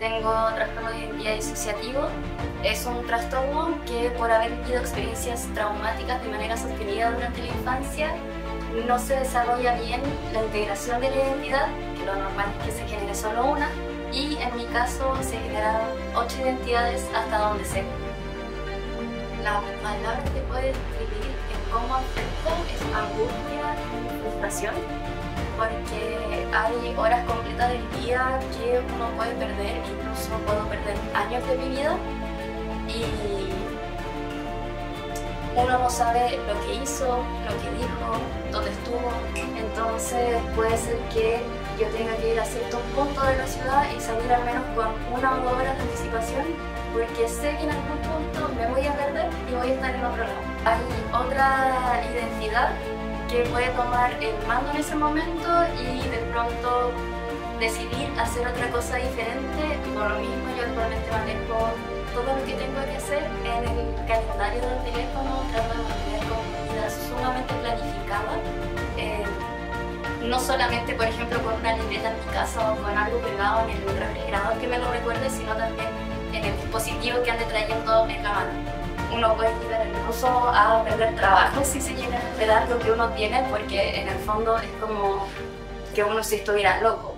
Tengo trastorno de identidad disociativo. Es un trastorno que, por haber vivido experiencias traumáticas de manera sostenida durante la infancia, no se desarrolla bien la integración de la identidad, que lo normal es que se genere solo una, y en mi caso se generaron 8 identidades hasta donde sé. La palabra que puede describir en cómo afecta es angustia y frustración, porque hay horas completas del día que uno puede perder, incluso puedo perder años de mi vida, y uno no sabe lo que hizo, lo que dijo, dónde estuvo. Entonces puede ser que yo tenga que ir a cierto punto de la ciudad y salir al menos con 1 o 2 horas de anticipación, porque sé que en algún punto me voy a perder y voy a estar en otro lado. Hay otra identidad que puede tomar el mando en ese momento y de pronto decidir hacer otra cosa diferente. Por lo mismo, yo actualmente manejo todo lo que tengo que hacer en el calendario del teléfono, trato de mantener como mi vida sumamente planificada, no solamente, por ejemplo, con una libreta en mi casa o con algo pegado en el refrigerador que me lo recuerde, sino también en el dispositivo que ande trayendo en la mano. Uno puede llegar incluso a perder trabajo si se llega a esperar lo que uno tiene, porque en el fondo es como que uno si estuviera loco.